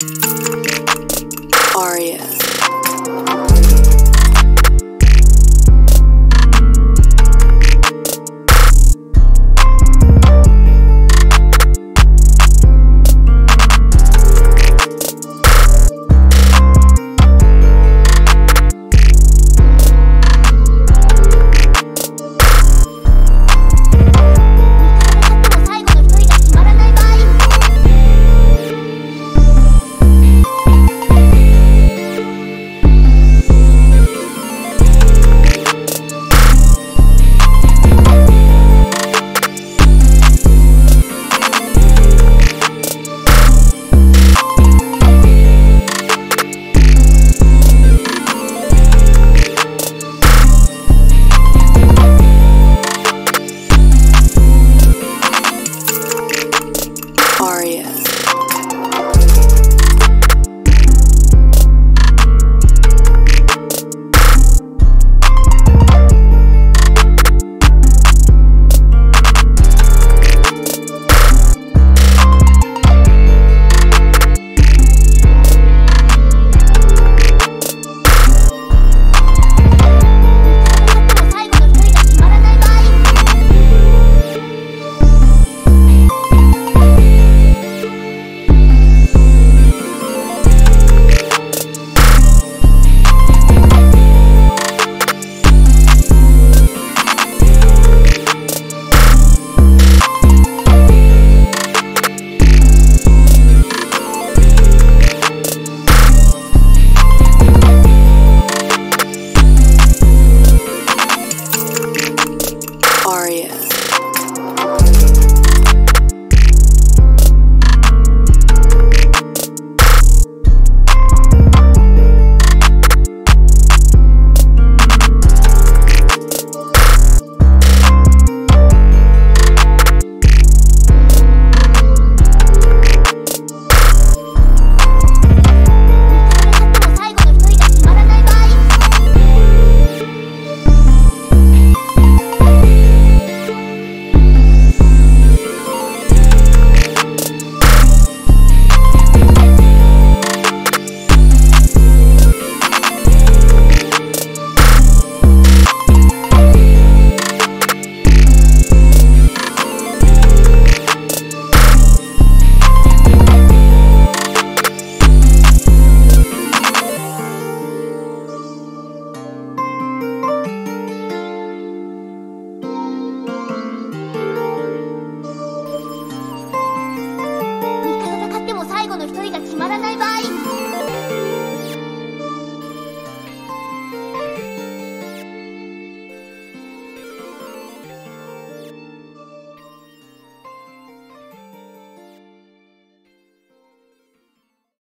Aria. Aria. Aria.